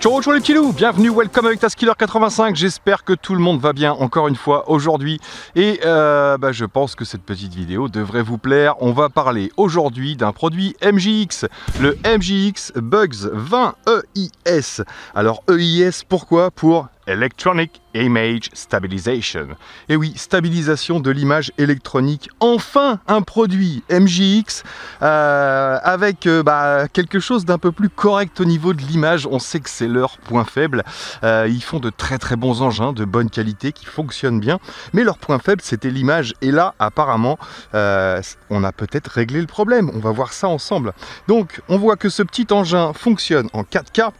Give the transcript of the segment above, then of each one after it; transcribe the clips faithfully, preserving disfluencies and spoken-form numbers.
Ciao les petits loups, bienvenue, welcome avec Taskiller quatre-vingt-cinq, j'espère que tout le monde va bien encore une fois aujourd'hui et euh, bah, je pense que cette petite vidéo devrait vous plaire. On va parler aujourd'hui d'un produit M J X, le M J X Bugs vingt E I S. Alors E I S pourquoi? Pour Electronic Image Stabilization. Et oui, stabilisation de l'image électronique. Enfin, un produit M J X euh, avec euh, bah, quelque chose d'un peu plus correct au niveau de l'image. On sait que c'est leur point faible. Euh, ils font de très très bons engins, de bonne qualité, qui fonctionnent bien. Mais leur point faible, c'était l'image. Et là, apparemment, euh, on a peut-être réglé le problème. On va voir ça ensemble. Donc, on voit que ce petit engin fonctionne en quatre K.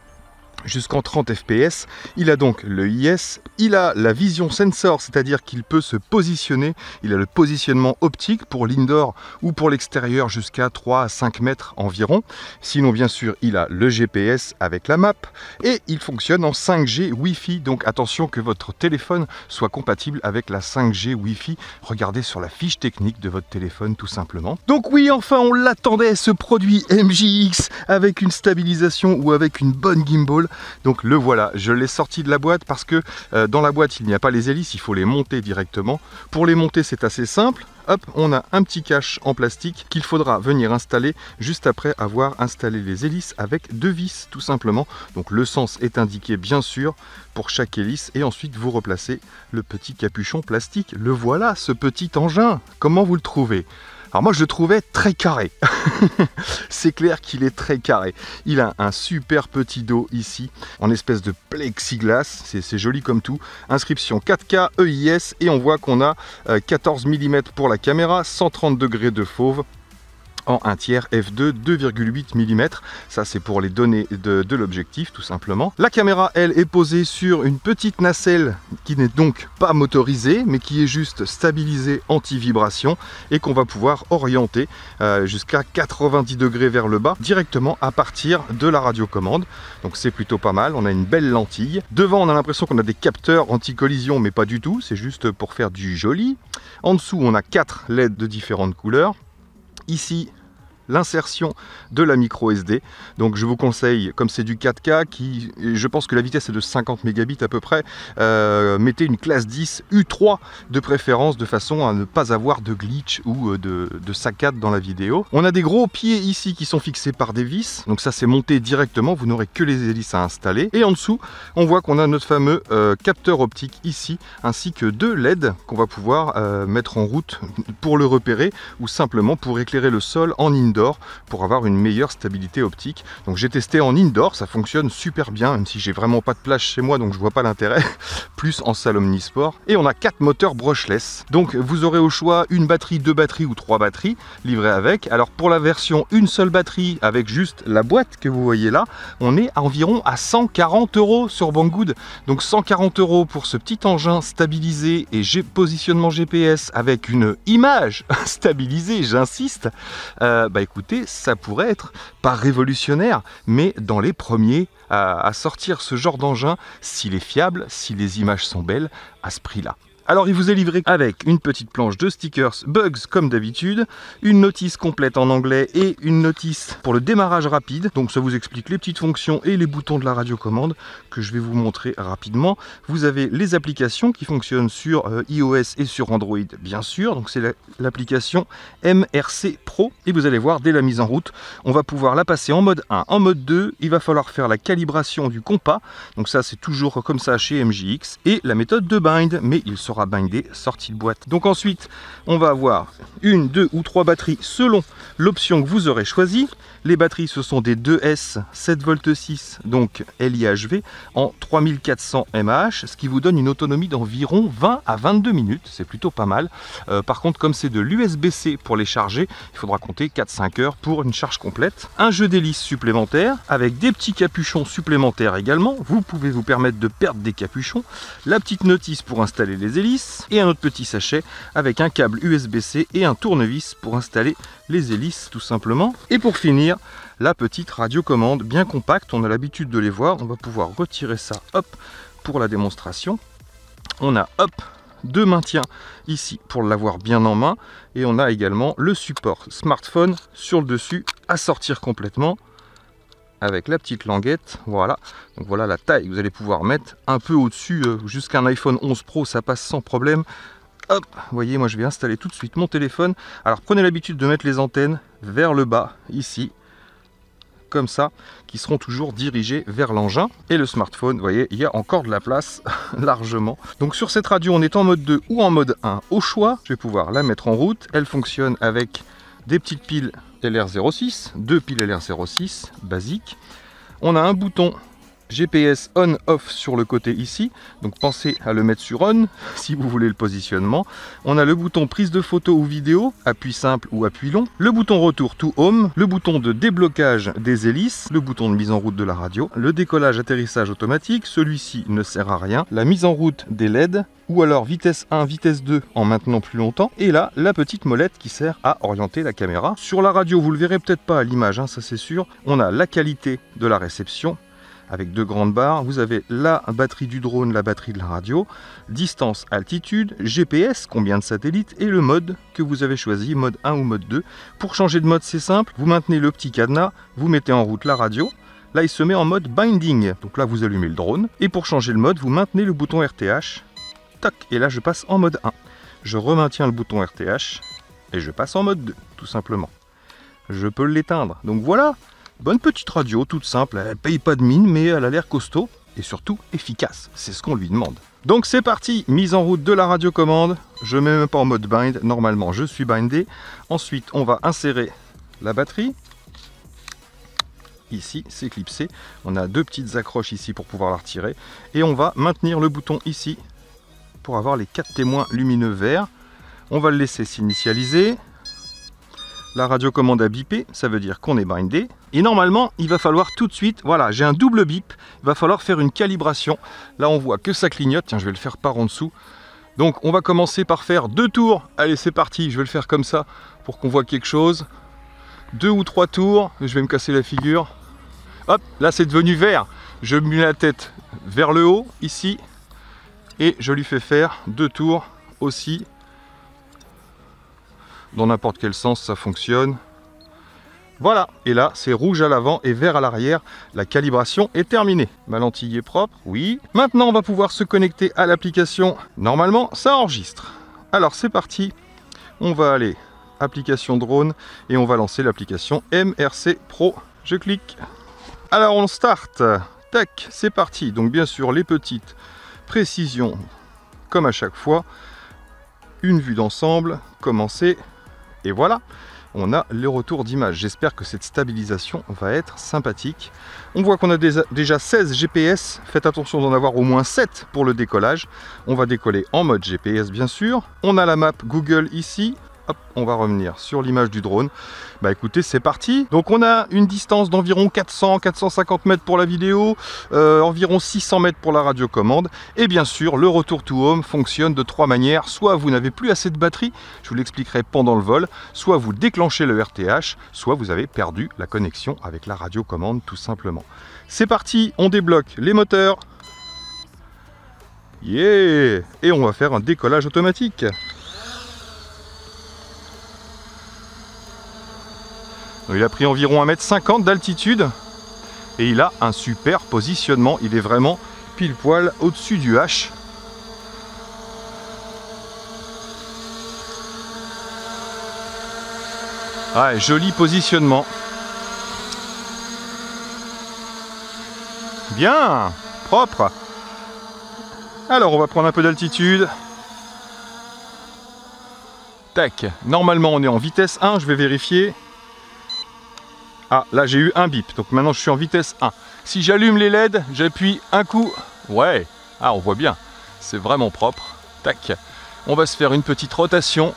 Jusqu'en trente F P S, il a donc le E I S, il a la vision sensor, c'est-à-dire qu'il peut se positionner, il a le positionnement optique pour l'indoor ou pour l'extérieur jusqu'à trois à cinq mètres environ. Sinon, bien sûr, il a le G P S avec la map et il fonctionne en cinq G Wi-Fi. Donc attention que votre téléphone soit compatible avec la cinq G Wi-Fi. Regardez sur la fiche technique de votre téléphone tout simplement. Donc oui, enfin, on l'attendait, ce produit M J X avec une stabilisation ou avec une bonne gimbal. Donc le voilà, je l'ai sorti de la boîte parce que euh, dans la boîte il n'y a pas les hélices, il faut les monter directement. Pour les monter c'est assez simple, hop, on a un petit cache en plastique qu'il faudra venir installer juste après avoir installé les hélices avec deux vis tout simplement. Donc le sens est indiqué bien sûr pour chaque hélice et ensuite vous replacez le petit capuchon plastique. Le voilà, ce petit engin, comment vous le trouvez? Alors moi je le trouvais très carré, c'est clair qu'il est très carré. Il a un super petit dos ici, en espèce de plexiglas, c'est joli comme tout. Inscription quatre K E I S et on voit qu'on a quatorze millimètres pour la caméra, cent trente degrés de fauve. En un tiers f deux, deux virgule huit millimètres, ça c'est pour les données de, de l'objectif tout simplement. La caméra, elle, est posée sur une petite nacelle qui n'est donc pas motorisée, mais qui est juste stabilisée anti-vibration et qu'on va pouvoir orienter euh, jusqu'à quatre-vingt-dix degrés vers le bas, directement à partir de la radiocommande. Donc c'est plutôt pas mal, on a une belle lentille. Devant, on a l'impression qu'on a des capteurs anti-collision, mais pas du tout, c'est juste pour faire du joli. En dessous, on a quatre L E D de différentes couleurs. Ici, l'insertion de la micro S D. Donc je vous conseille, comme c'est du quatre K, qui, je pense que la vitesse est de cinquante mégabits à peu près, euh, mettez une classe dix U trois de préférence, de façon à ne pas avoir de glitch ou de, de saccade dans la vidéo. On a des gros pieds ici qui sont fixés par des vis, donc ça c'est monté directement, vous n'aurez que les hélices à installer. Et en dessous, on voit qu'on a notre fameux euh, capteur optique ici, ainsi que deux L E D qu'on va pouvoir euh, mettre en route pour le repérer ou simplement pour éclairer le sol en indoor pour avoir une meilleure stabilité optique. Donc j'ai testé en indoor, ça fonctionne super bien, même si j'ai vraiment pas de plage chez moi, donc je vois pas l'intérêt, plus en salle omnisport. Et on a quatre moteurs brushless, donc vous aurez au choix une batterie, deux batteries ou trois batteries livrées avec. Alors pour la version une seule batterie avec juste la boîte que vous voyez là, on est à environ à cent quarante euros sur Banggood. Donc cent quarante euros pour ce petit engin stabilisé et positionnement G P S avec une image stabilisée, j'insiste. Euh, bah écoutez, ça pourrait être pas révolutionnaire, mais dans les premiers à, à sortir ce genre d'engin, s'il est fiable, si les images sont belles, à ce prix-là. Alors il vous est livré avec une petite planche de stickers Bugs comme d'habitude, une notice complète en anglais et une notice pour le démarrage rapide. Donc ça vous explique les petites fonctions et les boutons de la radiocommande que je vais vous montrer rapidement. Vous avez les applications qui fonctionnent sur euh, iOS et sur Android bien sûr. Donc c'est l'application M R C Pro et vous allez voir dès la mise en route, on va pouvoir la passer en mode un, en mode deux. Il va falloir faire la calibration du compas. Donc ça c'est toujours comme ça chez M J X et la méthode de bind, mais il sera bindé sortie de boîte. Donc ensuite on va avoir une, deux ou trois batteries selon l'option que vous aurez choisie. Les batteries ce sont des deux S sept volts six donc L I H V en trois mille quatre cents milliampères heure, ce qui vous donne une autonomie d'environ vingt à vingt-deux minutes, c'est plutôt pas mal. Euh, par contre comme c'est de l'U S B C pour les charger, il faudra compter quatre à cinq heures pour une charge complète. Un jeu d'hélices supplémentaire avec des petits capuchons supplémentaires également, vous pouvez vous permettre de perdre des capuchons. La petite notice pour installer les hélices et un autre petit sachet avec un câble U S B C et un tournevis pour installer les hélices tout simplement. Et pour finir, la petite radiocommande bien compacte, on a l'habitude de les voir, on va pouvoir retirer ça hop pour la démonstration. On a hop de maintien ici pour l'avoir bien en main. Et on a également le support smartphone sur le dessus à sortir complètement avec la petite languette. Voilà, donc voilà la taille, vous allez pouvoir mettre un peu au-dessus, euh, jusqu'à un iPhone onze Pro, ça passe sans problème. Hop, vous voyez, moi je vais installer tout de suite mon téléphone. Alors prenez l'habitude de mettre les antennes vers le bas, ici, comme ça, qui seront toujours dirigées vers l'engin. Et le smartphone, vous voyez, il y a encore de la place, largement. Donc sur cette radio, on est en mode deux ou en mode un, au choix. Je vais pouvoir la mettre en route. Elle fonctionne avec des petites piles L R zéro six, deux piles L R zéro six, basiques. On a un bouton G P S on-off sur le côté ici, donc pensez à le mettre sur on si vous voulez le positionnement. On a le bouton prise de photo ou vidéo, appui simple ou appui long, le bouton retour to home, le bouton de déblocage des hélices, le bouton de mise en route de la radio, le décollage atterrissage automatique, celui-ci ne sert à rien, la mise en route des L E D, ou alors vitesse un, vitesse deux en maintenant plus longtemps, et là la petite molette qui sert à orienter la caméra. Sur la radio, vous le verrez peut-être pas à l'image, hein, ça c'est sûr, on a la qualité de la réception, avec deux grandes barres, vous avez la batterie du drone, la batterie de la radio, distance, altitude, G P S, combien de satellites, et le mode que vous avez choisi, mode un ou mode deux. Pour changer de mode, c'est simple, vous maintenez le petit cadenas, vous mettez en route la radio, là il se met en mode binding, donc là vous allumez le drone, et pour changer le mode, vous maintenez le bouton R T H, toc, et là je passe en mode un. Je remaintiens le bouton R T H, et je passe en mode deux, tout simplement. Je peux l'éteindre, donc voilà. Bonne petite radio, toute simple, elle paye pas de mine, mais elle a l'air costaud et surtout efficace, c'est ce qu'on lui demande. Donc c'est parti, mise en route de la radiocommande, je mets même pas en mode bind, normalement je suis bindé. Ensuite on va insérer la batterie, ici c'est clipsé, on a deux petites accroches ici pour pouvoir la retirer, et on va maintenir le bouton ici pour avoir les quatre témoins lumineux verts. On va le laisser s'initialiser. La radiocommande a bipé, ça veut dire qu'on est bindé. Et normalement, il va falloir tout de suite, voilà, j'ai un double bip, il va falloir faire une calibration. Là, on voit que ça clignote, tiens, je vais le faire par en dessous. Donc, on va commencer par faire deux tours. Allez, c'est parti, je vais le faire comme ça pour qu'on voit quelque chose. Deux ou trois tours, je vais me casser la figure. Hop, là, c'est devenu vert. Je mets la tête vers le haut, ici, et je lui fais faire deux tours aussi. Dans n'importe quel sens, ça fonctionne. Voilà, et là, c'est rouge à l'avant et vert à l'arrière. La calibration est terminée. Ma lentille est propre, oui. Maintenant, on va pouvoir se connecter à l'application. Normalement, ça enregistre. Alors, c'est parti. On va aller, application drone, et on va lancer l'application M R C Pro. Je clique. Alors, on start. Tac, c'est parti. Donc, bien sûr, les petites précisions, comme à chaque fois. Une vue d'ensemble, commencer. Et voilà, on a les retours d'image. J'espère que cette stabilisation va être sympathique. On voit qu'on a déjà seize G P S. Faites attention d'en avoir au moins sept pour le décollage. On va décoller en mode G P S, bien sûr. On a la map Google ici. Hop, on va revenir sur l'image du drone. Bah écoutez, c'est parti. Donc on a une distance d'environ quatre cents à quatre cent cinquante mètres pour la vidéo, euh, environ six cents mètres pour la radiocommande. Et bien sûr, le retour to home fonctionne de trois manières. Soit vous n'avez plus assez de batterie, je vous l'expliquerai pendant le vol, soit vous déclenchez le R T H, soit vous avez perdu la connexion avec la radiocommande tout simplement. C'est parti, on débloque les moteurs. Yeah! Et on va faire un décollage automatique. Il a pris environ un mètre cinquante d'altitude et il a un super positionnement. Il est vraiment pile poil au-dessus du H. Ah, joli positionnement. Bien, propre. Alors, on va prendre un peu d'altitude. Tac. Normalement, on est en vitesse un. Je vais vérifier. Ah, là j'ai eu un bip, donc maintenant je suis en vitesse un. Si j'allume les L E D, j'appuie un coup. Ouais, ah on voit bien, c'est vraiment propre. Tac, on va se faire une petite rotation.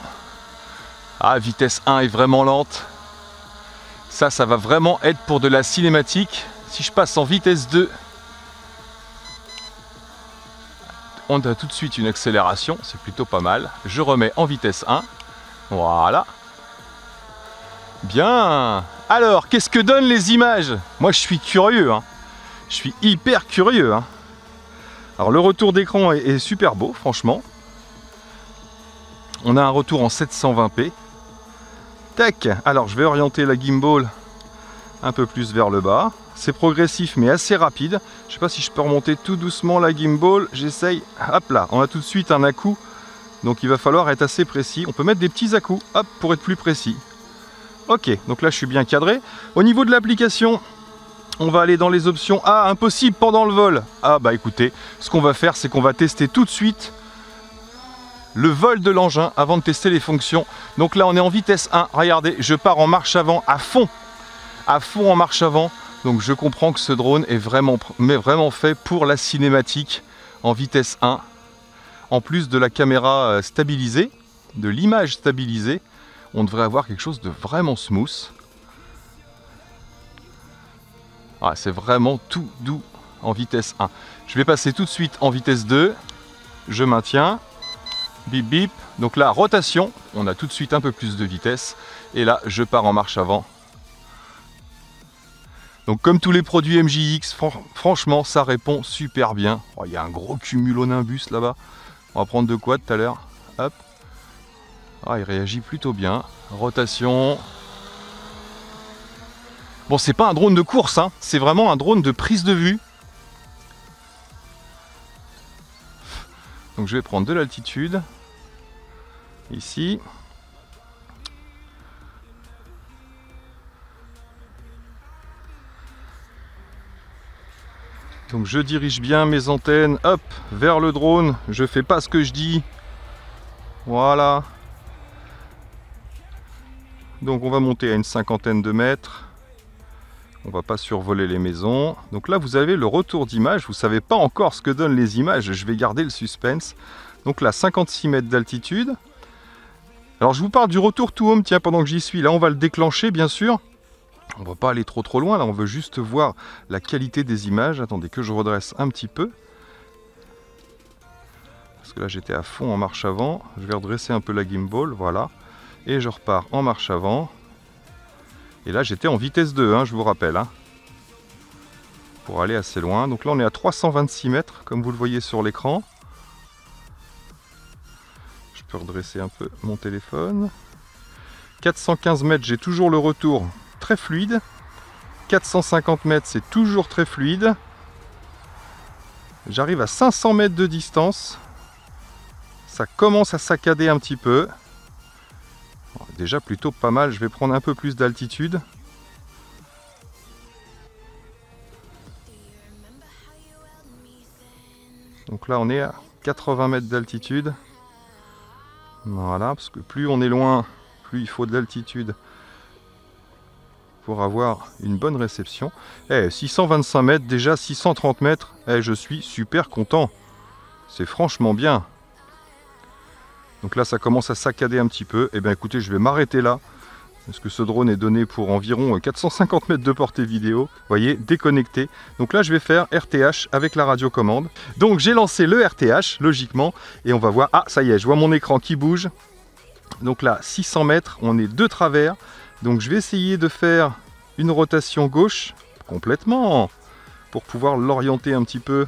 Ah, vitesse un est vraiment lente. Ça, ça va vraiment être pour de la cinématique. Si je passe en vitesse deux, on a tout de suite une accélération, c'est plutôt pas mal. Je remets en vitesse un, voilà. Bien. Alors, qu'est-ce que donnent les images? Moi, je suis curieux, hein. Je suis hyper curieux, hein. Alors, le retour d'écran est, est super beau, franchement. on a un retour en sept cent vingt p. Tac. Alors je vais orienter la gimbal un peu plus vers le bas. C'est progressif mais assez rapide. Je ne sais pas si je peux remonter tout doucement la gimbal. J'essaye. Hop là, on a tout de suite un à-coup. Donc il va falloir être assez précis. On peut mettre des petits à-coups, hop, pour être plus précis. Ok, donc là je suis bien cadré. Au niveau de l'application, on va aller dans les options. Ah, impossible pendant le vol. Ah bah écoutez, ce qu'on va faire, c'est qu'on va tester tout de suite le vol de l'engin avant de tester les fonctions. Donc là on est en vitesse un. Regardez, je pars en marche avant à fond. À fond en marche avant. Donc je comprends que ce drone est vraiment, mais vraiment fait pour la cinématique en vitesse un. En plus de la caméra stabilisée, de l'image stabilisée, on devrait avoir quelque chose de vraiment smooth. Ah, c'est vraiment tout doux en vitesse un. Je vais passer tout de suite en vitesse deux. Je maintiens. Bip bip. Donc là, rotation. On a tout de suite un peu plus de vitesse. Et là, je pars en marche avant. Donc comme tous les produits M J X, fran franchement, ça répond super bien. Oh, il y a un gros cumulonimbus là-bas. On va prendre de quoi tout à l'heure. Hop. Ah, il réagit plutôt bien. Rotation. Bon, c'est pas un drone de course, hein. C'est vraiment un drone de prise de vue. Donc je vais prendre de l'altitude. Ici. Donc je dirige bien mes antennes, hop, vers le drone. Je fais pas ce que je dis. Voilà. Donc on va monter à une cinquantaine de mètres. On va pas survoler les maisons. Donc là vous avez le retour d'image. Vous savez pas encore ce que donnent les images. Je vais garder le suspense. Donc là cinquante-six mètres d'altitude. Alors je vous parle du retour to home. Tiens, pendant que j'y suis, là on va le déclencher bien sûr. On ne va pas aller trop trop loin, là on veut juste voir la qualité des images. Attendez que je redresse un petit peu. Parce que là j'étais à fond en marche avant. Je vais redresser un peu la gimbal, voilà. Et je repars en marche avant. Et là j'étais en vitesse deux, hein, je vous rappelle. Hein, pour aller assez loin. Donc là on est à trois cent vingt-six mètres, comme vous le voyez sur l'écran. Je peux redresser un peu mon téléphone. quatre cent quinze mètres, j'ai toujours le retour. Très fluide. Quatre cent cinquante mètres, c'est toujours très fluide. J'arrive à cinq cents mètres de distance, ça commence à saccader un petit peu. Déjà plutôt pas mal. Je vais prendre un peu plus d'altitude. Donc là on est à quatre-vingts mètres d'altitude, voilà, parce que plus on est loin, plus il faut de l'altitude pour avoir une bonne réception. Eh, six cent vingt-cinq mètres, déjà six cent trente mètres, eh, je suis super content, c'est franchement bien. Donc là ça commence à saccader un petit peu. Et eh bien écoutez, je vais m'arrêter là parce que ce drone est donné pour environ quatre cent cinquante mètres de portée vidéo, voyez, déconnecté. Donc là je vais faire R T H avec la radiocommande. Donc j'ai lancé le R T H logiquement et on va voir. Ah, ça y est, je vois mon écran qui bouge. Donc là six cents mètres, on est de travers. Donc je vais essayer de faire une rotation gauche complètement pour pouvoir l'orienter un petit peu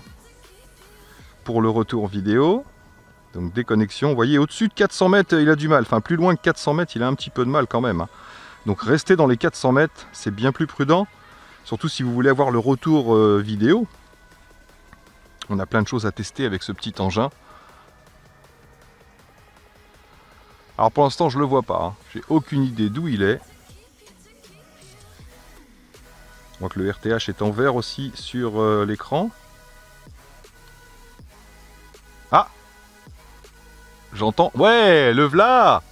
pour le retour vidéo. Donc déconnexion, vous voyez, au-dessus de quatre cents mètres il a du mal, enfin plus loin que quatre cents mètres il a un petit peu de mal quand même. Donc rester dans les quatre cents mètres, c'est bien plus prudent, surtout si vous voulez avoir le retour vidéo. On a plein de choses à tester avec ce petit engin. Alors pour l'instant je le vois pas, hein. J'ai aucune idée d'où il est. Donc le R T H est en vert aussi sur euh, l'écran. Ah, j'entends. Ouais, le v'là.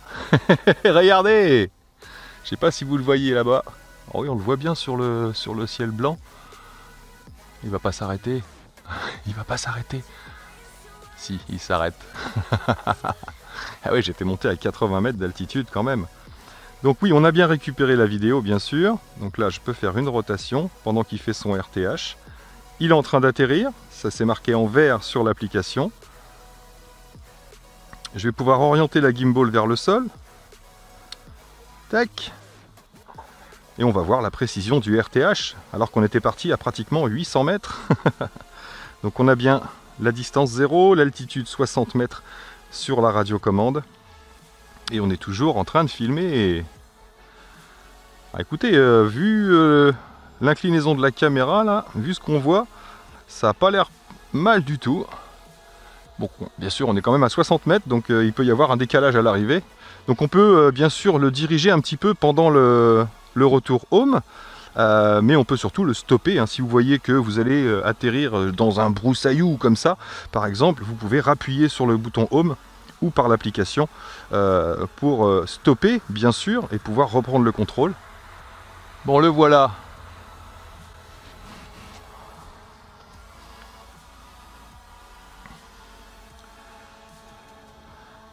Regardez. Je sais pas si vous le voyez là-bas. Oh oui, on le voit bien sur le, sur le ciel blanc. Il va pas s'arrêter. Il va pas s'arrêter. Si, il s'arrête. Ah oui, j'étais monté à quatre-vingts mètres d'altitude quand même. Donc oui, on a bien récupéré la vidéo, bien sûr. Donc là, je peux faire une rotation pendant qu'il fait son R T H. Il est en train d'atterrir. Ça s'est marqué en vert sur l'application. Je vais pouvoir orienter la gimbal vers le sol. Tac. Et on va voir la précision du R T H, alors qu'on était parti à pratiquement huit cents mètres. Donc on a bien la distance zéro, l'altitude soixante mètres sur la radiocommande. Et on est toujours en train de filmer. Et... Ah, écoutez, euh, vu euh, l'inclinaison de la caméra, là, vu ce qu'on voit, ça n'a pas l'air mal du tout. Bon, bien sûr, on est quand même à soixante mètres, donc euh, il peut y avoir un décalage à l'arrivée. Donc on peut euh, bien sûr le diriger un petit peu pendant le, le retour home. Euh, mais on peut surtout le stopper, hein. Si vous voyez que vous allez euh, atterrir dans un broussaillou comme ça, par exemple, vous pouvez rappuyer sur le bouton Home ou par l'application euh, pour euh, stopper, bien sûr, et pouvoir reprendre le contrôle. Bon, le voilà.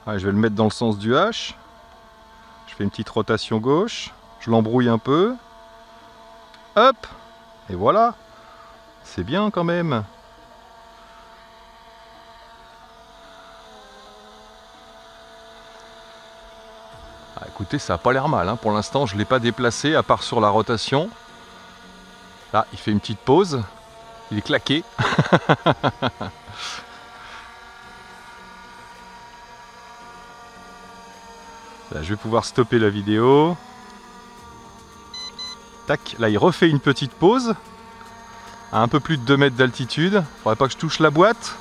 Allez, je vais le mettre dans le sens du H. Je fais une petite rotation gauche, je l'embrouille un peu. Hop, et voilà, c'est bien quand même. Ah, écoutez, ça n'a pas l'air mal, hein. Pour l'instant je ne l'ai pas déplacé à part sur la rotation. Là, il fait une petite pause, il est claqué. Là, je vais pouvoir stopper la vidéo. Tac, là il refait une petite pause à un peu plus de deux mètres d'altitude. Faudrait pas que je touche la boîte.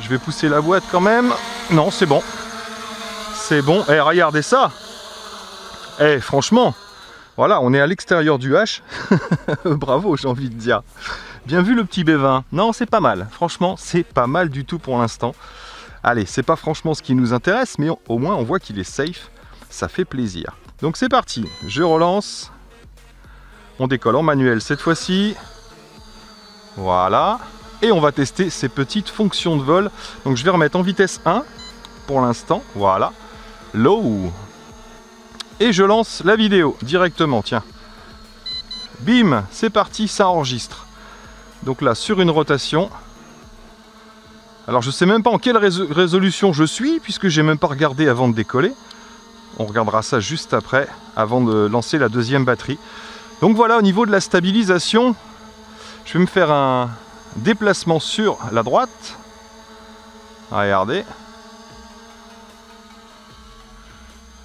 Je vais pousser la boîte quand même. Non, c'est bon. C'est bon. Eh, regardez ça. Eh, franchement. Voilà, on est à l'extérieur du H. Bravo, j'ai envie de dire. Bien vu le petit B vingt. Non, c'est pas mal. Franchement, c'est pas mal du tout pour l'instant. Allez, c'est pas franchement ce qui nous intéresse, mais on, au moins on voit qu'il est safe. Ça fait plaisir. Donc c'est parti. Je relance. On décolle en manuel cette fois-ci, voilà, et on va tester ces petites fonctions de vol. Donc je vais remettre en vitesse un pour l'instant, voilà, low, et je lance la vidéo directement, tiens, bim, c'est parti, ça enregistre. Donc là, sur une rotation, alors je sais même pas en quelle rés- résolution je suis, puisque j'ai même pas regardé avant de décoller, on regardera ça juste après, avant de lancer la deuxième batterie. Donc voilà, au niveau de la stabilisation, je vais me faire un déplacement sur la droite. Regardez.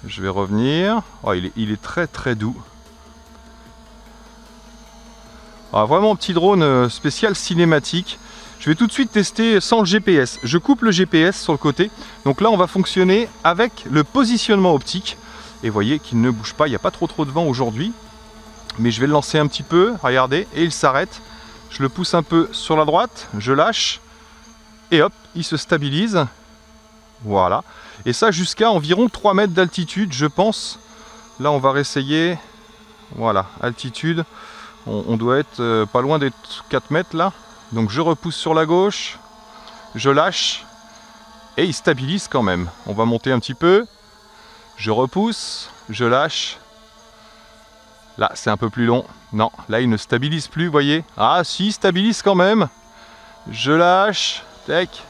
Je vais revenir. Oh, il est, il est très très doux. Ah, vraiment petit drone spécial cinématique. Je vais tout de suite tester sans le G P S. Je coupe le G P S sur le côté. Donc là, on va fonctionner avec le positionnement optique. Et vous voyez qu'il ne bouge pas, il n'y a pas trop trop de vent aujourd'hui. Mais je vais le lancer un petit peu, regardez, et il s'arrête. Je le pousse un peu sur la droite, je lâche, et hop, il se stabilise. Voilà. Et ça jusqu'à environ trois mètres d'altitude, je pense. Là, on va réessayer. Voilà, altitude. On, on doit être euh, pas loin des quatre mètres là. Donc je repousse sur la gauche, je lâche, et il stabilise quand même. On va monter un petit peu. Je repousse, je lâche. Là, c'est un peu plus long. Non, là, il ne stabilise plus, vous voyez. Ah, si, il stabilise quand même. Je lâche. Tac.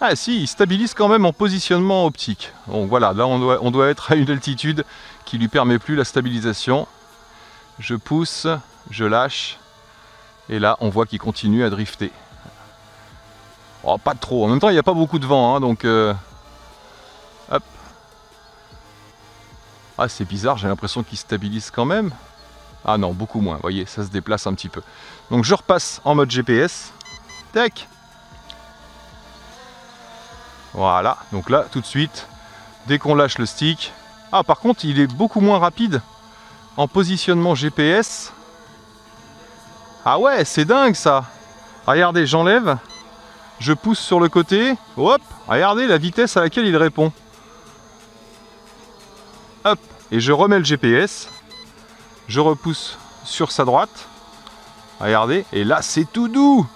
Ah, si, il stabilise quand même en positionnement optique. Bon, voilà, là, on doit, on doit être à une altitude qui ne lui permet plus la stabilisation. Je pousse, je lâche. Et là, on voit qu'il continue à drifter. Oh, pas trop. En même temps, il n'y a pas beaucoup de vent, hein, donc... Euh... Hop. Ah, c'est bizarre, j'ai l'impression qu'il stabilise quand même. Ah non, beaucoup moins, vous voyez, ça se déplace un petit peu. Donc je repasse en mode G P S. Tac. Voilà, donc là, tout de suite, dès qu'on lâche le stick... Ah, par contre, il est beaucoup moins rapide en positionnement G P S. Ah ouais, c'est dingue ça. Regardez, j'enlève, je pousse sur le côté. Hop, regardez la vitesse à laquelle il répond. Hop, et je remets le G P S, je repousse sur sa droite, regardez, et là c'est tout doux.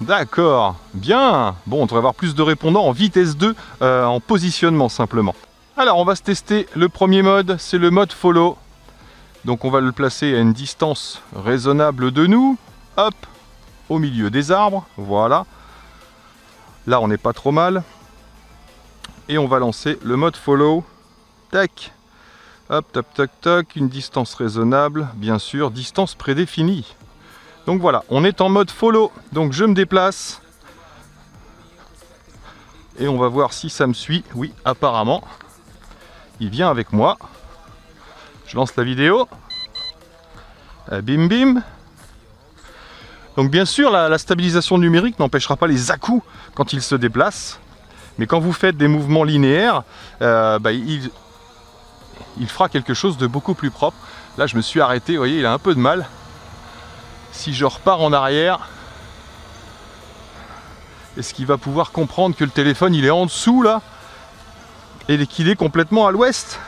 D'accord, bien. Bon, on devrait avoir plus de répondants en vitesse deux, euh, en positionnement simplement. Alors on va se tester le premier mode, c'est le mode follow. Donc on va le placer à une distance raisonnable de nous, hop, au milieu des arbres, voilà. Là on n'est pas trop mal. Et on va lancer le mode follow. Tac, hop, toc, toc, toc, une distance raisonnable, bien sûr, distance prédéfinie. Donc voilà, on est en mode follow, donc je me déplace. et on va voir si ça me suit. Oui, apparemment il vient avec moi. Je lance la vidéo. Bim bim. Donc bien sûr la, la stabilisation numérique n'empêchera pas les à-coups quand il se déplace, mais quand vous faites des mouvements linéaires, euh, bah, il, il fera quelque chose de beaucoup plus propre. Là je me suis arrêté, vous voyez il a un peu de mal. Si je repars en arrière, est-ce qu'il va pouvoir comprendre que le téléphone il est en dessous là et qu'il est complètement à l'ouest?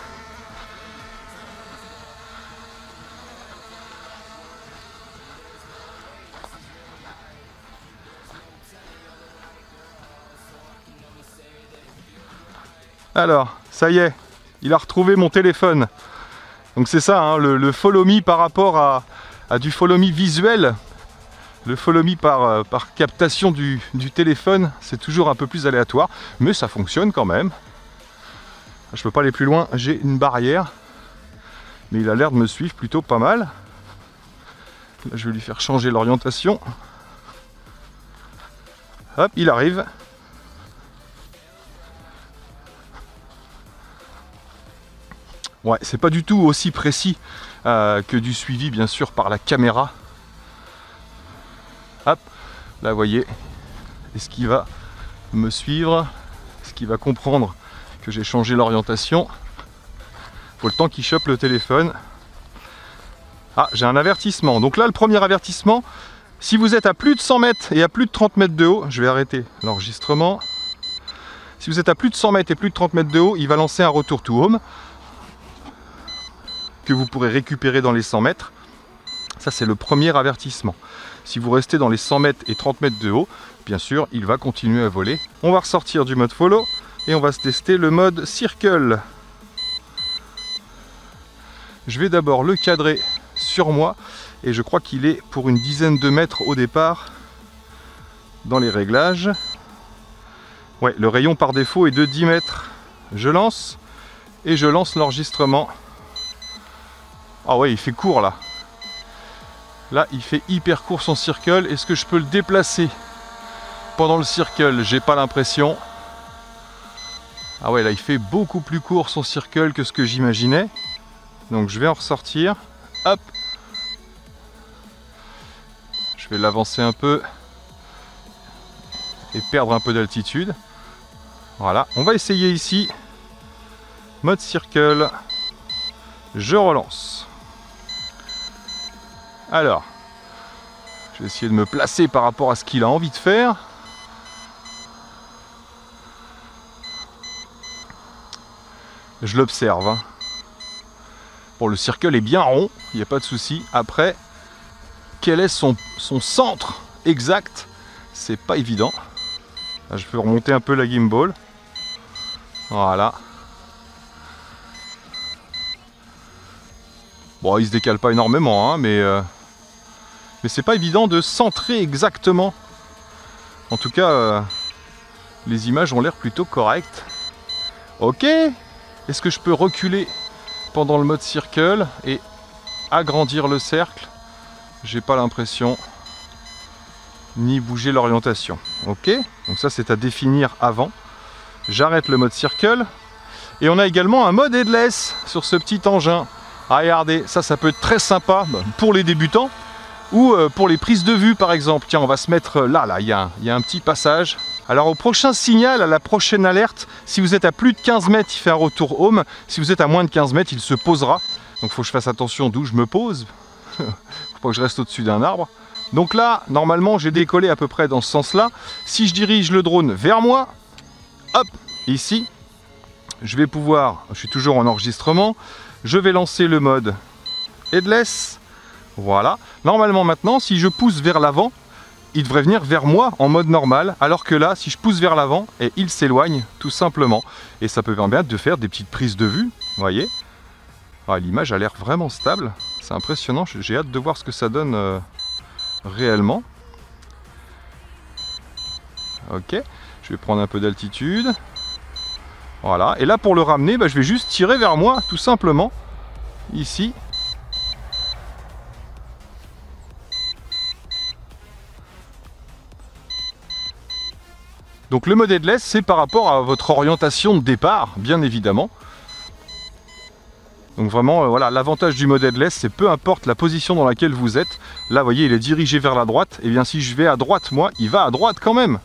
Alors, ça y est, il a retrouvé mon téléphone. Donc c'est ça, hein, le, le follow me par rapport à, à du follow me visuel. Le follow me par, par captation du, du téléphone, c'est toujours un peu plus aléatoire. Mais ça fonctionne quand même. Je ne peux pas aller plus loin, j'ai une barrière. Mais il a l'air de me suivre plutôt pas mal. Là, je vais lui faire changer l'orientation. Hop, il arrive. Ouais, c'est pas du tout aussi précis euh, que du suivi, bien sûr, par la caméra. Hop, là, vous voyez, est-ce qu'il va me suivre? Est-ce qu'il va comprendre que j'ai changé l'orientation? Faut le temps qu'il chope le téléphone. Ah, j'ai un avertissement. Donc là, le premier avertissement, si vous êtes à plus de cent mètres et à plus de trente mètres de haut, je vais arrêter l'enregistrement. Si vous êtes à plus de cent mètres et plus de trente mètres de haut, il va lancer un retour to home, que vous pourrez récupérer dans les cent mètres. Ça c'est le premier avertissement. Si vous restez dans les cent mètres et trente mètres de haut, bien sûr il va continuer à voler. On va ressortir du mode follow et on va se tester le mode circle. Je vais d'abord le cadrer sur moi et je crois qu'il est pour une dizaine de mètres au départ dans les réglages. Ouais, le rayon par défaut est de dix mètres. Je lance et je lance l'enregistrement. Ah ouais, il fait court là. Là, il fait hyper court son circle. Est-ce que je peux le déplacer pendant le circle? J'ai pas l'impression. Ah ouais, là, il fait beaucoup plus court son circle que ce que j'imaginais. Donc, je vais en ressortir. Hop. Je vais l'avancer un peu et perdre un peu d'altitude. Voilà. On va essayer ici. Mode circle. Je relance. Alors, je vais essayer de me placer par rapport à ce qu'il a envie de faire. Je l'observe, hein. Bon, le circle est bien rond, il n'y a pas de souci. Après, quel est son, son centre exact? C'est pas évident. Là, je peux remonter un peu la gimbal. Voilà. Bon, il se décale pas énormément, hein, mais... Euh... Mais c'est pas évident de centrer exactement. En tout cas, euh, les images ont l'air plutôt correctes. Ok. Est-ce que je peux reculer pendant le mode circle et agrandir le cercle? J'ai pas l'impression. Ni bouger l'orientation. Ok. Donc ça, c'est à définir avant. J'arrête le mode circle. Et on a également un mode headless sur ce petit engin. Ah, regardez, ça, ça peut être très sympa pour les débutants. Ou pour les prises de vue par exemple. Tiens, on va se mettre là, là, il y a un, il y a un petit passage. Alors au prochain signal, à la prochaine alerte, si vous êtes à plus de quinze mètres, il fait un retour home. Si vous êtes à moins de quinze mètres, il se posera. Donc il faut que je fasse attention d'où je me pose. Il ne faut pas que je reste au-dessus d'un arbre. Donc là, normalement, j'ai décollé à peu près dans ce sens-là. Si je dirige le drone vers moi, hop, ici, je vais pouvoir, je suis toujours en enregistrement, je vais lancer le mode headless. Voilà, normalement maintenant si je pousse vers l'avant, il devrait venir vers moi en mode normal, alors que là si je pousse vers l'avant, et il s'éloigne tout simplement. Et ça peut permettre de faire des petites prises de vue, vous voyez. L'image a l'air vraiment stable, c'est impressionnant, j'ai hâte de voir ce que ça donne euh, réellement. Ok, je vais prendre un peu d'altitude. Voilà, et là pour le ramener, bah, je vais juste tirer vers moi tout simplement, ici. Donc le mode headless, c'est par rapport à votre orientation de départ, bien évidemment. Donc vraiment, euh, voilà, l'avantage du mode headless, c'est peu importe la position dans laquelle vous êtes. Là, vous voyez, il est dirigé vers la droite. Et bien, si je vais à droite, moi, il va à droite quand même.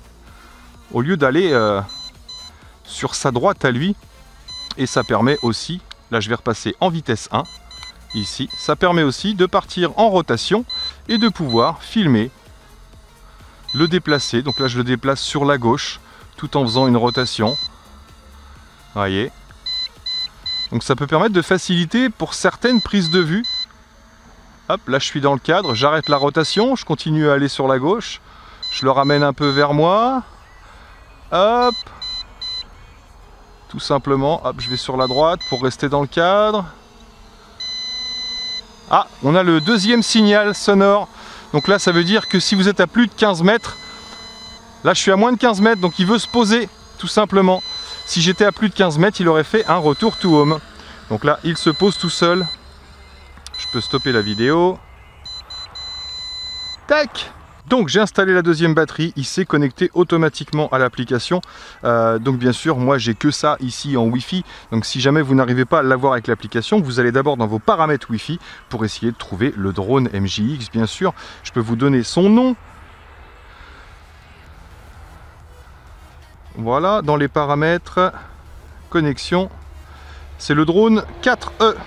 Au lieu d'aller euh, sur sa droite à lui. Et ça permet aussi, là, je vais repasser en vitesse un. Ici, ça permet aussi de partir en rotation et de pouvoir filmer, le déplacer. Donc là, je le déplace sur la gauche tout en faisant une rotation. Voyez ? Donc ça peut permettre de faciliter pour certaines prises de vue. Hop, là je suis dans le cadre, j'arrête la rotation, je continue à aller sur la gauche, je le ramène un peu vers moi. Hop, tout simplement, hop, je vais sur la droite pour rester dans le cadre. Ah, on a le deuxième signal sonore. Donc là ça veut dire que si vous êtes à plus de quinze mètres, là je suis à moins de quinze mètres, donc il veut se poser, tout simplement. Si j'étais à plus de quinze mètres, il aurait fait un retour to home. Donc là, il se pose tout seul. Je peux stopper la vidéo. Tac! Donc j'ai installé la deuxième batterie. Il s'est connecté automatiquement à l'application. Euh, donc bien sûr, moi j'ai que ça ici en Wi-Fi. Donc si jamais vous n'arrivez pas à l'avoir avec l'application, vous allez d'abord dans vos paramètres Wi-Fi pour essayer de trouver le drone M J X, bien sûr. Je peux vous donner son nom. Voilà, dans les paramètres, connexion, c'est le drone quatre E,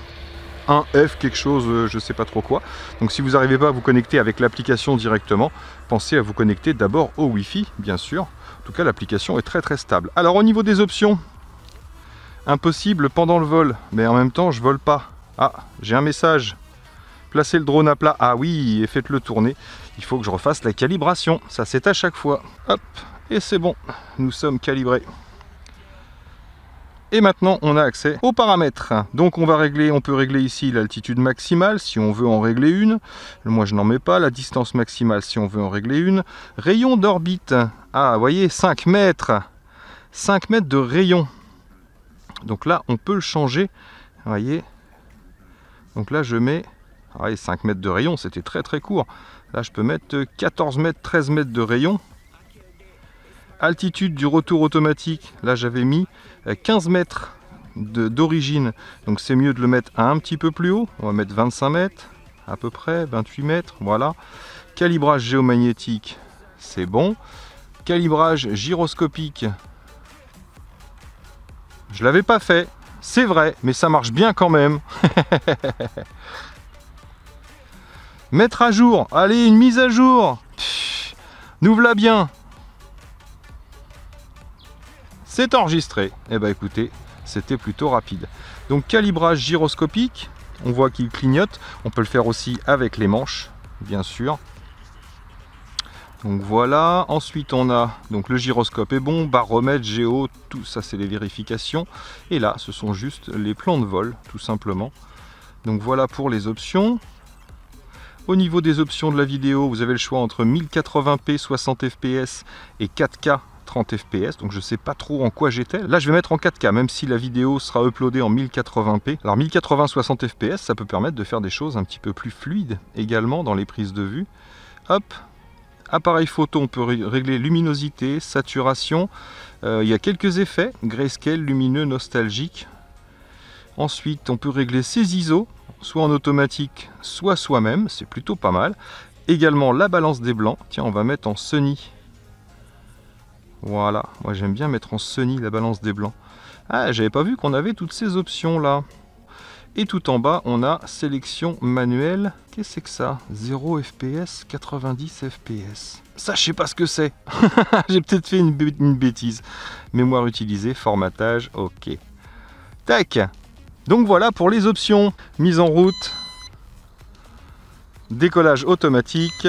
un F quelque chose, je ne sais pas trop quoi. Donc si vous n'arrivez pas à vous connecter avec l'application directement, pensez à vous connecter d'abord au Wi-Fi, bien sûr. En tout cas, l'application est très très stable. Alors au niveau des options, impossible pendant le vol, mais en même temps, je ne vole pas. Ah, j'ai un message. Placez le drone à plat, ah oui, et faites-le tourner. Il faut que je refasse la calibration, ça c'est à chaque fois. Hop. Et c'est bon, nous sommes calibrés. Et maintenant, on a accès aux paramètres. Donc, on va régler, on peut régler ici l'altitude maximale si on veut en régler une. Moi, je n'en mets pas. La distance maximale si on veut en régler une. Rayon d'orbite. Ah, vous voyez, cinq mètres. cinq mètres de rayon. Donc là, on peut le changer. Vous voyez. Donc là, je mets... Ah, oui, cinq mètres de rayon, c'était très très court. Là, je peux mettre quatorze mètres, treize mètres de rayon. Altitude du retour automatique, là j'avais mis quinze mètres d'origine, donc c'est mieux de le mettre à un petit peu plus haut, on va mettre vingt-cinq mètres à peu près, vingt-huit mètres, voilà. Calibrage géomagnétique, c'est bon. Calibrage gyroscopique, je l'avais pas fait, c'est vrai, mais ça marche bien quand même. Mettre à jour, allez, une mise à jour, nous voilà bien. C'est enregistré. Eh bien écoutez, c'était plutôt rapide. Donc calibrage gyroscopique, on voit qu'il clignote. On peut le faire aussi avec les manches, bien sûr. Donc voilà. Ensuite on a donc le gyroscope est bon, baromètre, géo, tout ça c'est les vérifications. Et là, ce sont juste les plans de vol, tout simplement. Donc voilà pour les options. Au niveau des options de la vidéo, vous avez le choix entre mille quatre-vingts p soixante F P S et quatre K. trente F P S, donc je ne sais pas trop en quoi j'étais. Là, je vais mettre en quatre K, même si la vidéo sera uploadée en mille quatre-vingts p. Alors, mille quatre-vingts soixante F P S, ça peut permettre de faire des choses un petit peu plus fluides également dans les prises de vue. Hop, appareil photo, on peut régler luminosité, saturation. Euh, il y a quelques effets, grayscale, lumineux, nostalgique. Ensuite, on peut régler ses I S O, soit en automatique, soit soi-même. C'est plutôt pas mal. Également, la balance des blancs. Tiens, on va mettre en Sony. Voilà, moi j'aime bien mettre en Sony la balance des blancs. Ah, j'avais pas vu qu'on avait toutes ces options là. Et tout en bas, on a sélection manuelle. Qu'est-ce que c'est que ça? zéro F P S, quatre-vingt-dix F P S. Ça, je sais pas ce que c'est. J'ai peut-être fait une, une bêtise. Mémoire utilisée, formatage, ok. Tac. Donc voilà pour les options. Mise en route. Décollage automatique.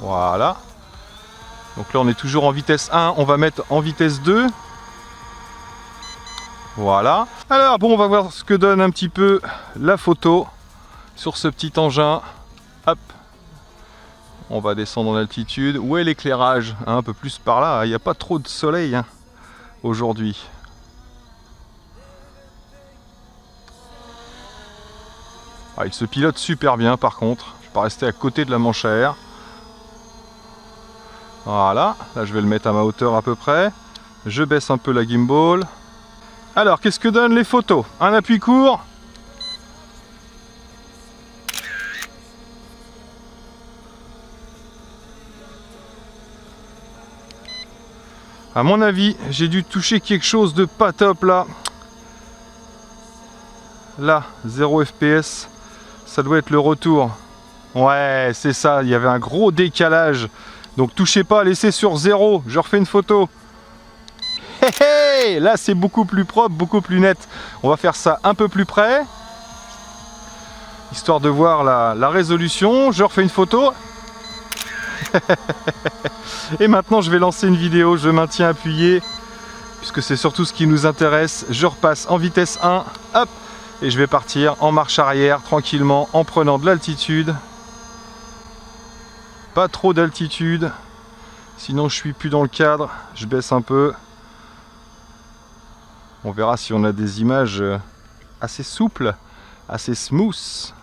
Voilà. Donc là, on est toujours en vitesse un. On va mettre en vitesse deux. Voilà. Alors, bon, on va voir ce que donne un petit peu la photo sur ce petit engin. Hop. On va descendre en altitude. Où est l'éclairage? Un peu plus par là. Il n'y a pas trop de soleil hein, aujourd'hui. Ah, il se pilote super bien, par contre. Je vais pas rester à côté de la manche à air. Voilà, là je vais le mettre à ma hauteur à peu près. Je baisse un peu la gimbal. Alors, qu'est-ce que donnent les photos? Un appui court. À mon avis, j'ai dû toucher quelque chose de pas top là. Là, zéro F P S. Ça doit être le retour. Ouais, c'est ça, il y avait un gros décalage. Donc touchez pas, laissez sur zéro. Je refais une photo. Hey, hey, là, c'est beaucoup plus propre, beaucoup plus net. On va faire ça un peu plus près. Histoire de voir la, la résolution. Je refais une photo. Et maintenant je vais lancer une vidéo, je maintiens appuyé puisque c'est surtout ce qui nous intéresse. Je repasse en vitesse un, hop, et je vais partir en marche arrière tranquillement en prenant de l'altitude. Pas trop d'altitude, sinon je suis plus dans le cadre. Je baisse un peu. On verra si on a des images assez souples, assez smooth.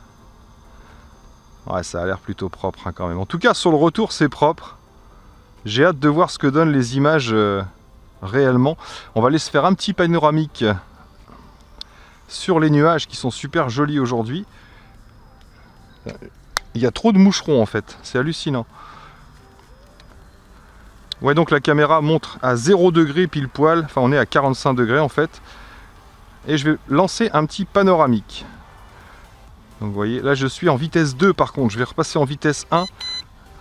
Ouais, ça a l'air plutôt propre hein, quand même. En tout cas, sur le retour, c'est propre. J'ai hâte de voir ce que donnent les images euh, réellement. On va aller se faire un petit panoramique sur les nuages qui sont super jolis aujourd'hui. Il y a trop de moucherons en fait, c'est hallucinant. Ouais, donc la caméra montre à zéro degré pile poil. Enfin, on est à quarante-cinq degrés en fait. Et je vais lancer un petit panoramique. Donc vous voyez, là je suis en vitesse deux par contre, je vais repasser en vitesse un.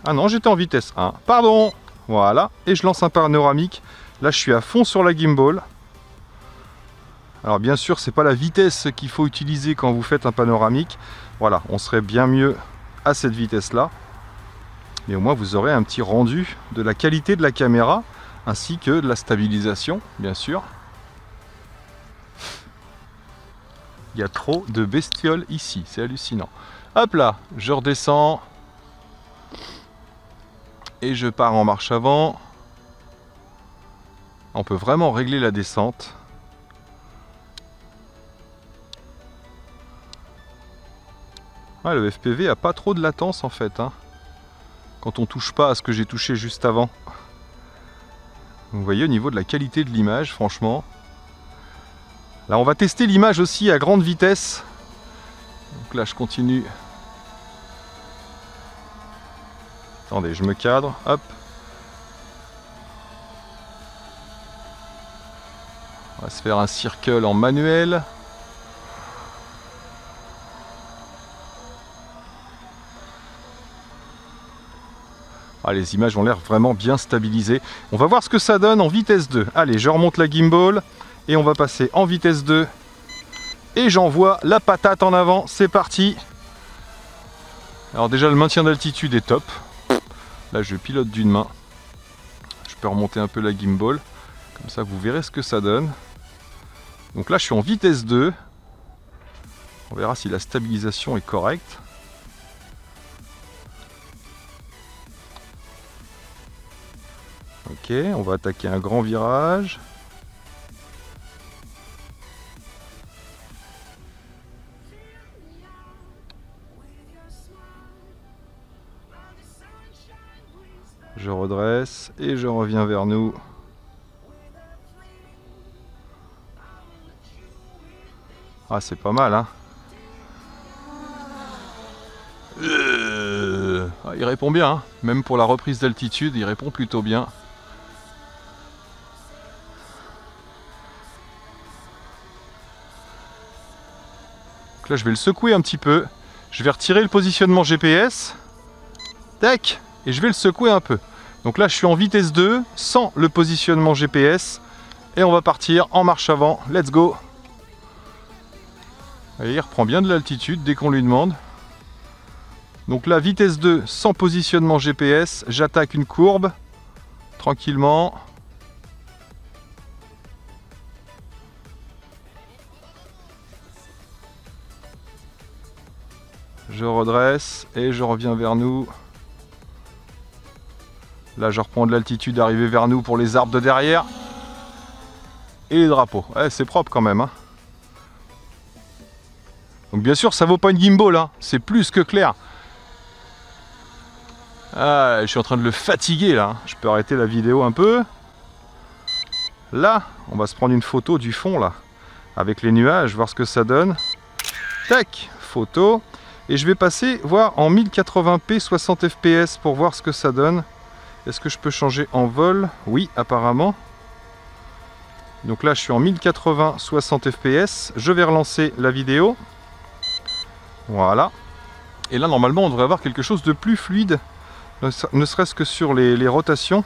Ah non, j'étais en vitesse un, pardon. Voilà, et je lance un panoramique. Là je suis à fond sur la gimbal. Alors bien sûr, c'est pas la vitesse qu'il faut utiliser quand vous faites un panoramique. Voilà, on serait bien mieux à cette vitesse-là. Mais au moins vous aurez un petit rendu de la qualité de la caméra, ainsi que de la stabilisation, bien sûr. Il y a trop de bestioles ici, c'est hallucinant. Hop là, je redescends. Et je pars en marche avant. On peut vraiment régler la descente. Ouais, le F P V a pas trop de latence en fait. Hein, quand on touche pas à ce que j'ai touché juste avant. Vous voyez au niveau de la qualité de l'image, franchement. Là, on va tester l'image aussi à grande vitesse. Donc là, je continue. Attendez, je me cadre. Hop. On va se faire un circle en manuel. Ah, les images ont l'air vraiment bien stabilisées. On va voir ce que ça donne en vitesse deux. Allez, je remonte la gimbal. Et on va passer en vitesse deux. Et j'envoie la patate en avant. C'est parti. Alors déjà, le maintien d'altitude est top. Là, je pilote d'une main. Je peux remonter un peu la gimbal. Comme ça, vous verrez ce que ça donne. Donc là, je suis en vitesse deux. On verra si la stabilisation est correcte. Ok, on va attaquer un grand virage. Je redresse et je reviens vers nous. Ah, c'est pas mal, hein. Euh... Ah, il répond bien, hein. Même pour la reprise d'altitude, il répond plutôt bien. Donc là, je vais le secouer un petit peu. Je vais retirer le positionnement G P S. Tac! Et je vais le secouer un peu. Donc là, je suis en vitesse deux, sans le positionnement G P S. Et on va partir en marche avant. Let's go! Et il reprend bien de l'altitude dès qu'on lui demande. Donc là, vitesse deux, sans positionnement G P S. J'attaque une courbe. Tranquillement. Je redresse et je reviens vers nous. Là, je reprends de l'altitude arrivée vers nous pour les arbres de derrière. Et les drapeaux. Ouais, c'est propre quand même. Hein. Donc bien sûr, ça vaut pas une gimbal. Hein. C'est plus que clair. Ah, je suis en train de le fatiguer là. Je peux arrêter la vidéo un peu. Là, on va se prendre une photo du fond là, avec les nuages, voir ce que ça donne. Tac, photo. Et je vais passer voir en mille quatre-vingts p soixante F P S pour voir ce que ça donne. Est-ce que je peux changer en vol? Oui, apparemment. Donc là, je suis en mille quatre-vingts soixante F P S. Je vais relancer la vidéo. Voilà. Et là, normalement, on devrait avoir quelque chose de plus fluide, ne serait-ce que sur les, les rotations.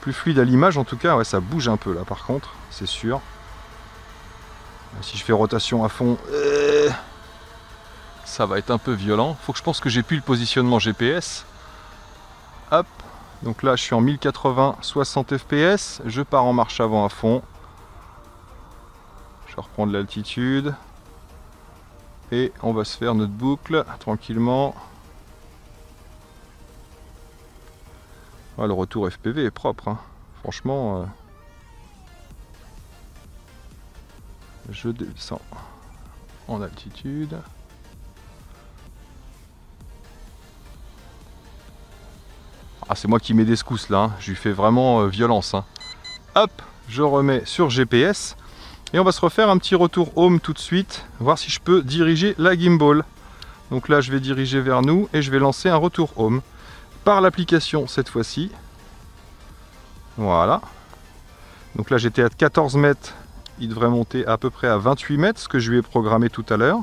Plus fluide à l'image, en tout cas. Ouais, ça bouge un peu là, par contre, c'est sûr. Si je fais rotation à fond... Euh... ça va être un peu violent. Faut que je pense que j'ai plus le positionnement G P S. Hop. Donc là, je suis en mille quatre-vingts, soixante F P S. Je pars en marche avant à fond. Je vais reprendre l'altitude. Et on va se faire notre boucle tranquillement. Ah, le retour F P V est propre, hein. Franchement, euh... je descends en altitude. Ah, c'est moi qui mets des secousses là, hein. Je lui fais vraiment euh, violence, hein. Hop, je remets sur G P S. Et on va se refaire un petit retour home tout de suite, voir si je peux diriger la gimbal. Donc là, je vais diriger vers nous et je vais lancer un retour home. Par l'application cette fois-ci. Voilà. Donc là, j'étais à quatorze mètres. Il devrait monter à peu près à vingt-huit mètres, ce que je lui ai programmé tout à l'heure.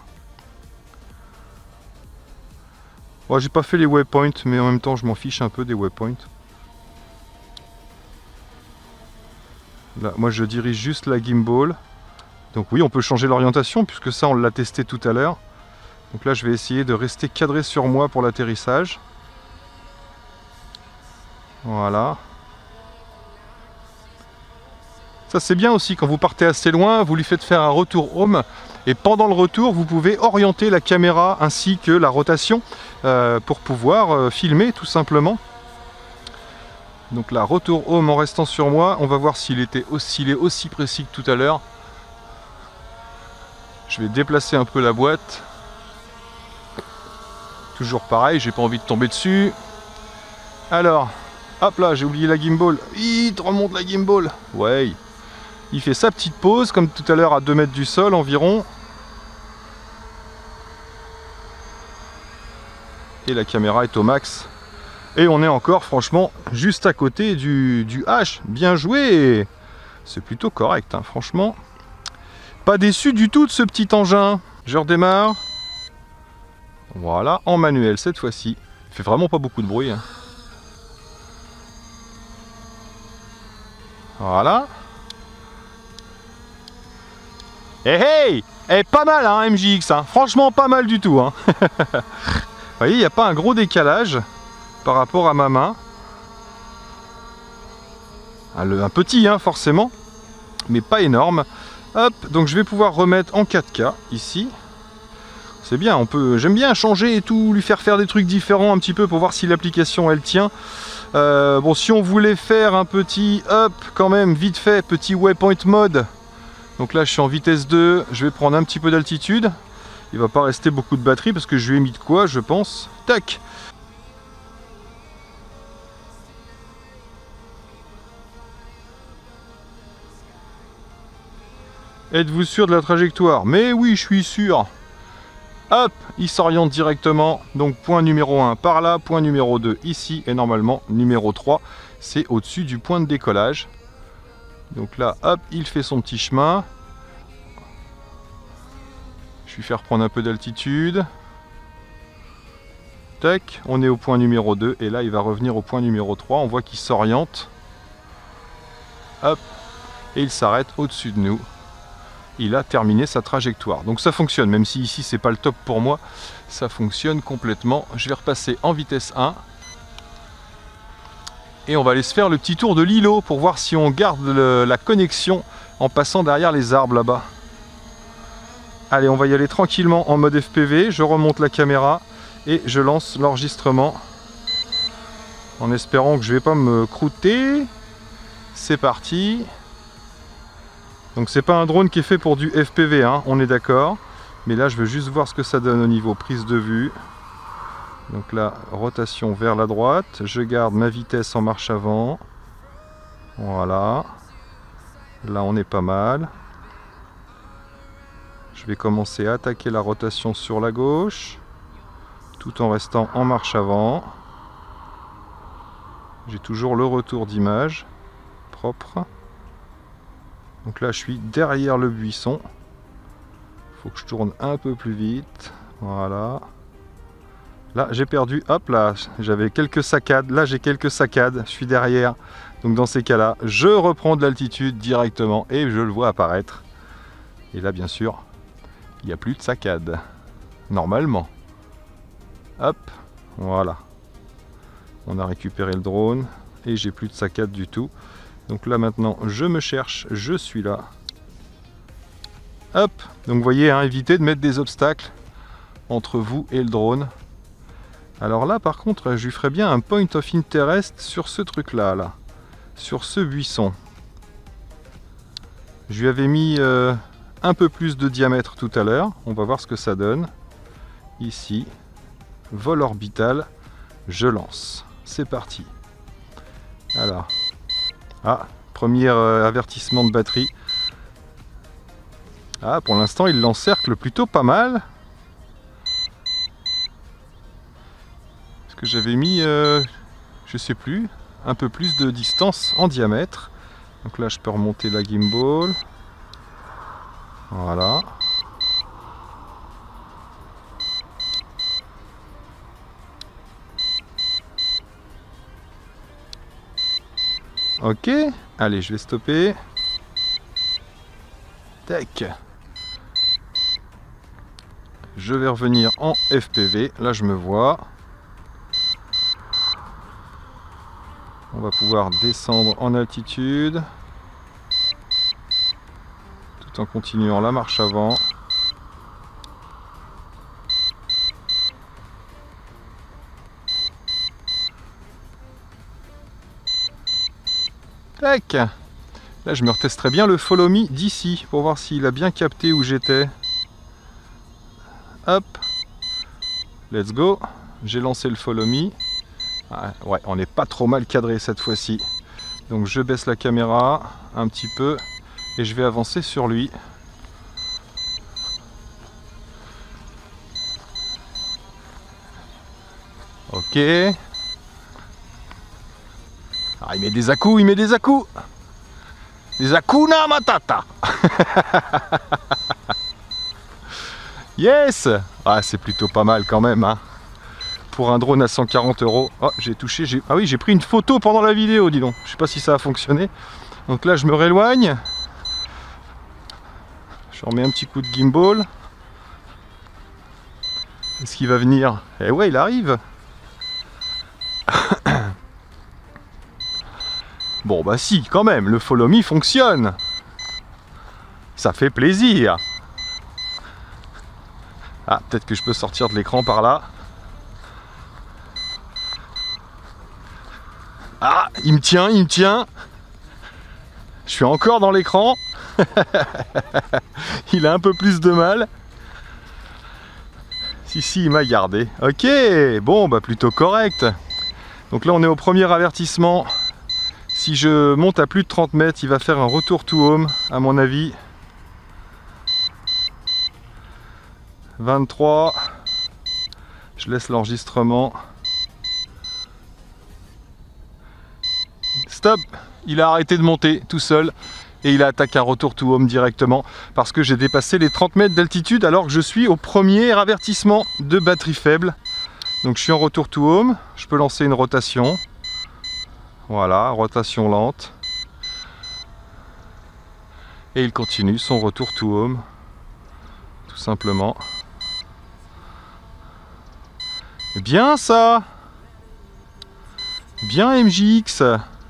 Bon, j'ai pas fait les waypoints, mais en même temps, je m'en fiche un peu des waypoints. Là, moi, je dirige juste la gimbal. Donc oui, on peut changer l'orientation, puisque ça, on l'a testé tout à l'heure. Donc là, je vais essayer de rester cadré sur moi pour l'atterrissage. Voilà. Ça, c'est bien aussi, quand vous partez assez loin, vous lui faites faire un retour home. Et pendant le retour, vous pouvez orienter la caméra ainsi que la rotation euh, pour pouvoir euh, filmer tout simplement. Donc là, retour home en restant sur moi. On va voir s'il était aussi, aussi précis que tout à l'heure. Je vais déplacer un peu la boîte. Toujours pareil, j'ai pas envie de tomber dessus. Alors, hop là, j'ai oublié la gimbal. Il te remonte la gimbal. Ouais. Il fait sa petite pause, comme tout à l'heure, à deux mètres du sol environ. Et la caméra est au max. Et on est encore, franchement, juste à côté du, du H. Bien joué! C'est plutôt correct, hein, franchement. Pas déçu du tout de ce petit engin. Je redémarre. Voilà, en manuel cette fois-ci. Il fait vraiment pas beaucoup de bruit, hein. Voilà. Hey, hey, hey, pas mal, hein, M J X, hein. Franchement, pas mal du tout, hein. Vous voyez, il n'y a pas un gros décalage par rapport à ma main. Un, le, un petit, hein, forcément, mais pas énorme. Hop, donc je vais pouvoir remettre en quatre K, ici. C'est bien, on peut... j'aime bien changer et tout, lui faire faire des trucs différents un petit peu pour voir si l'application, elle tient. Euh, bon, si on voulait faire un petit, hop, quand même, vite fait, petit waypoint mode. Donc là, je suis en vitesse deux, je vais prendre un petit peu d'altitude. Il va pas rester beaucoup de batterie parce que je lui ai mis de quoi, je pense. Tac! Êtes-vous sûr de la trajectoire? Mais oui, je suis sûr. Hop, il s'oriente directement. Donc point numéro un par là, point numéro deux ici et normalement numéro trois, c'est au-dessus du point de décollage. Donc là, hop, il fait son petit chemin. Je lui fais reprendre un peu d'altitude. Tac, on est au point numéro deux. Et là, il va revenir au point numéro trois. On voit qu'il s'oriente. Hop, et il s'arrête au-dessus de nous. Il a terminé sa trajectoire. Donc ça fonctionne, même si ici, c'est pas le top pour moi. Ça fonctionne complètement. Je vais repasser en vitesse un. Et on va aller se faire le petit tour de l'îlot pour voir si on garde le, la connexion en passant derrière les arbres là-bas. Allez, on va y aller tranquillement en mode F P V. Je remonte la caméra et je lance l'enregistrement en espérant que je ne vais pas me croûter. C'est parti. Donc c'est pas un drone qui est fait pour du F P V, hein, on est d'accord. Mais là, je veux juste voir ce que ça donne au niveau prise de vue. Donc là, rotation vers la droite, je garde ma vitesse en marche avant. Voilà. Là, on est pas mal. Je vais commencer à attaquer la rotation sur la gauche, tout en restant en marche avant. J'ai toujours le retour d'image propre. Donc là, je suis derrière le buisson. Il faut que je tourne un peu plus vite. Voilà. Là, j'ai perdu. Hop là, j'avais quelques saccades. Là, j'ai quelques saccades. Je suis derrière. Donc dans ces cas-là, je reprends de l'altitude directement et je le vois apparaître. Et là, bien sûr, il n'y a plus de saccades. Normalement. Hop, voilà. On a récupéré le drone et j'ai plus de saccades du tout. Donc là maintenant, je me cherche, je suis là. Hop, donc vous voyez, hein, évitez de mettre des obstacles entre vous et le drone. Alors là par contre, je lui ferais bien un point of interest sur ce truc là, là. Sur ce buisson. Je lui avais mis euh, un peu plus de diamètre tout à l'heure. On va voir ce que ça donne. Ici, vol orbital, je lance. C'est parti. Alors. Ah, premier euh, avertissement de batterie. Ah, pour l'instant, il l'encercle plutôt pas mal. Parce que j'avais mis, euh, je sais plus, un peu plus de distance en diamètre. Donc là, je peux remonter la gimbal. Voilà. Ok, allez, je vais stopper. Tac. Je vais revenir en F P V. Là, je me vois. On va pouvoir descendre en altitude. Tout en continuant la marche avant. Tac. Là, je me retesterai bien le follow me d'ici pour voir s'il a bien capté où j'étais. Hop, let's go. J'ai lancé le follow me. Ah, ouais, on n'est pas trop mal cadré cette fois-ci. Donc, je baisse la caméra un petit peu et je vais avancer sur lui. Ok. Ah, il met des à-coups, il met des à-coups. Des à-coups-na matata. Yes. Ah, c'est plutôt pas mal quand même, hein. Pour un drone à cent quarante euros. Oh, j'ai touché, j'ai... Ah oui, j'ai pris une photo pendant la vidéo, dis donc. Je sais pas si ça a fonctionné. Donc là, je me rééloigne. Je remets un petit coup de gimbal. Est-ce qu'il va venir? Eh ouais, il arrive. Bon bah si, quand même, le follow me fonctionne. Ça fait plaisir. Ah, peut-être que je peux sortir de l'écran par là. Ah, il me tient, il me tient. Je suis encore dans l'écran. Il a un peu plus de mal. Si, si, il m'a gardé. Ok, bon, bah plutôt correct. Donc là, on est au premier avertissement. Si je monte à plus de trente mètres, il va faire un retour to home, à mon avis. vingt-trois. Je laisse l'enregistrement. Stop! Il a arrêté de monter tout seul et il attaque un retour to home directement parce que j'ai dépassé les trente mètres d'altitude alors que je suis au premier avertissement de batterie faible. Donc je suis en retour to home. Je peux lancer une rotation. Voilà, rotation lente. Et il continue son retour to home. Tout simplement. Bien ça! Bien M J X!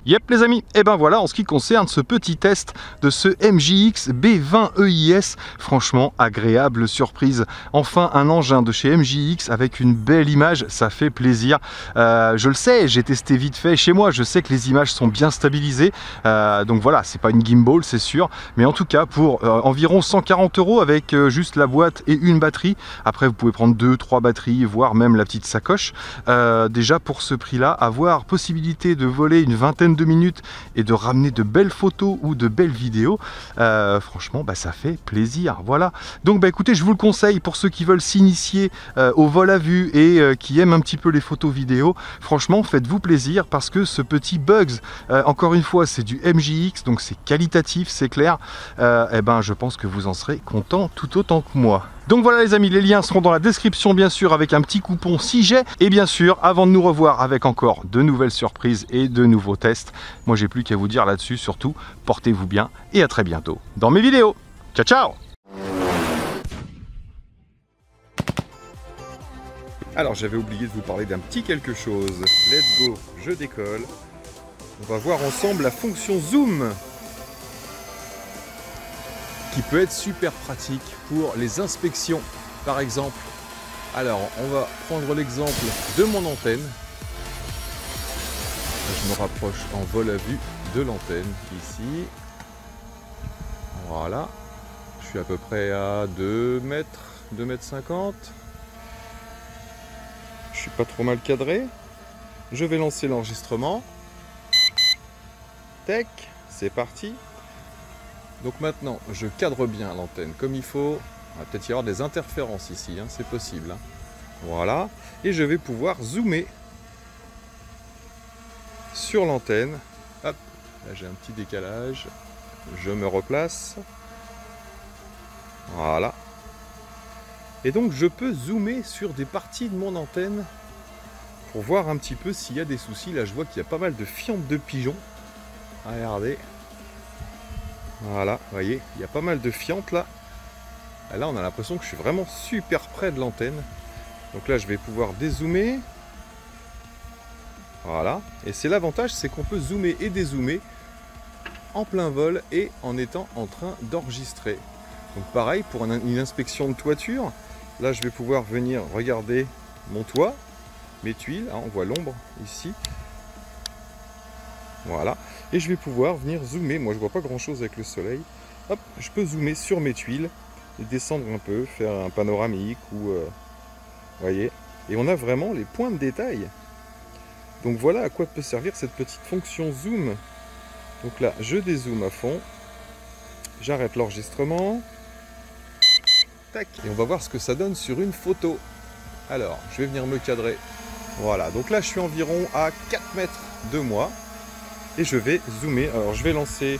Yep les amis, et ben voilà en ce qui concerne ce petit test de ce M J X B vingt E I S, franchement agréable surprise. Enfin un engin de chez M J X avec une belle image, ça fait plaisir. Euh, je le sais, j'ai testé vite fait chez moi, je sais que les images sont bien stabilisées, euh, donc voilà, c'est pas une gimbal c'est sûr, mais en tout cas pour euh, environ cent quarante euros avec euh, juste la boîte et une batterie, après vous pouvez prendre deux, trois batteries, voire même la petite sacoche. Euh, déjà pour ce prix là, avoir possibilité de voler une vingtaine de minutes et de ramener de belles photos ou de belles vidéos, euh, franchement bah, ça fait plaisir, voilà. Donc bah écoutez, je vous le conseille pour ceux qui veulent s'initier euh, au vol à vue et euh, qui aiment un petit peu les photos vidéo, franchement faites-vous plaisir parce que ce petit Bugs, euh, encore une fois c'est du M J X, donc c'est qualitatif, c'est clair, euh, et ben je pense que vous en serez content tout autant que moi. Donc voilà les amis, les liens seront dans la description bien sûr avec un petit coupon si j'ai, et bien sûr avant de nous revoir avec encore de nouvelles surprises et de nouveaux tests, moi j'ai plus qu'à vous dire là-dessus, surtout portez-vous bien et à très bientôt dans mes vidéos. Ciao ciao. Alors j'avais oublié de vous parler d'un petit quelque chose, let's go, je décolle, on va voir ensemble la fonction zoom qui peut être super pratique pour les inspections par exemple. Alors on va prendre l'exemple de mon antenne, je me rapproche en vol à vue de l'antenne ici, voilà, je suis à peu près à deux mètres, deux mètres cinquante, je suis pas trop mal cadré, je vais lancer l'enregistrement, tac, c'est parti. Donc maintenant, je cadre bien l'antenne comme il faut. Il va peut-être y avoir des interférences ici, hein, c'est possible. Hein. Voilà, et je vais pouvoir zoomer sur l'antenne. Hop, là j'ai un petit décalage. Je me replace. Voilà. Et donc je peux zoomer sur des parties de mon antenne pour voir un petit peu s'il y a des soucis. Là je vois qu'il y a pas mal de fientes de pigeons. Regardez. Voilà, vous voyez, il y a pas mal de fientes là. Là, on a l'impression que je suis vraiment super près de l'antenne. Donc là, je vais pouvoir dézoomer. Voilà. Et c'est l'avantage, c'est qu'on peut zoomer et dézoomer en plein vol et en étant en train d'enregistrer. Donc pareil, pour une inspection de toiture, là, je vais pouvoir venir regarder mon toit, mes tuiles. Hein, on voit l'ombre ici. Voilà, et je vais pouvoir venir zoomer, moi je vois pas grand chose avec le soleil, hop, je peux zoomer sur mes tuiles, et descendre un peu, faire un panoramique, ou, euh, voyez, et on a vraiment les points de détail. Donc voilà à quoi peut servir cette petite fonction zoom. Donc là, je dézoome à fond, j'arrête l'enregistrement, tac, et on va voir ce que ça donne sur une photo. Alors, je vais venir me cadrer, voilà, donc là je suis environ à quatre mètres de moi, et je vais zoomer. Alors je vais lancer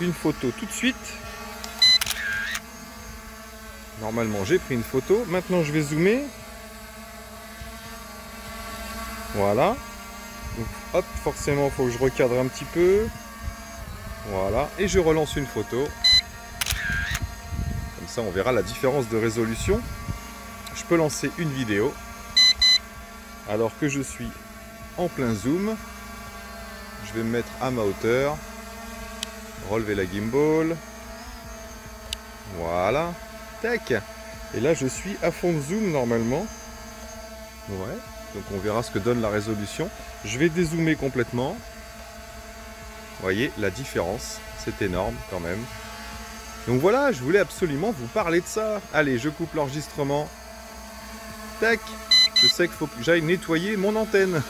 une photo tout de suite. Normalement j'ai pris une photo. Maintenant je vais zoomer. Voilà. Donc, hop, forcément il faut que je recadre un petit peu. Voilà. Et je relance une photo. Comme ça on verra la différence de résolution. Je peux lancer une vidéo. Alors que je suis en plein zoom. Je vais me mettre à ma hauteur, relever la gimbal, voilà, tac, et là je suis à fond de zoom normalement, ouais, donc on verra ce que donne la résolution. Je vais dézoomer complètement, vous voyez la différence, c'est énorme quand même. Donc voilà, je voulais absolument vous parler de ça. Allez, je coupe l'enregistrement, tac, je sais qu'il faut que j'aille nettoyer mon antenne.